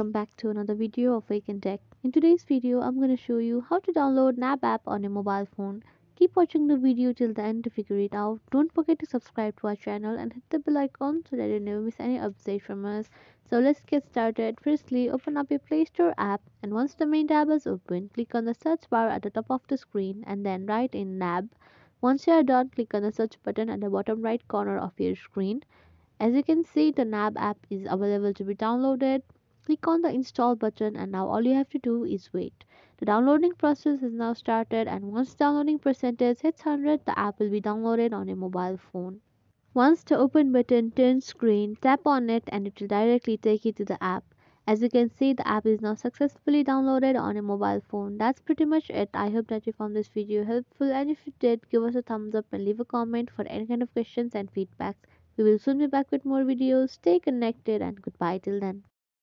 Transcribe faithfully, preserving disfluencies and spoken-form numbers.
Welcome back to another video of Wake and Tech. In today's video, I'm going to show you how to download N A B app on your mobile phone. Keep watching the video till the end to figure it out. Don't forget to subscribe to our channel and hit the bell icon so that you never miss any update from us. So let's get started. Firstly, open up your Play Store app, and once the main tab is open, click on the search bar at the top of the screen and then write in N A B. Once you are done, click on the search button at the bottom right corner of your screen. As you can see, the N A B app is available to be downloaded. Click on the install button, and now all you have to do is wait. The downloading process is now started, and once downloading percentage hits one hundred, the app will be downloaded on your mobile phone. Once the open button turns green, tap on it and it will directly take you to the app. As you can see, the app is now successfully downloaded on your mobile phone. That's pretty much it. I hope that you found this video helpful, and if you did, give us a thumbs up and leave a comment for any kind of questions and feedbacks. We will soon be back with more videos. Stay connected and goodbye till then.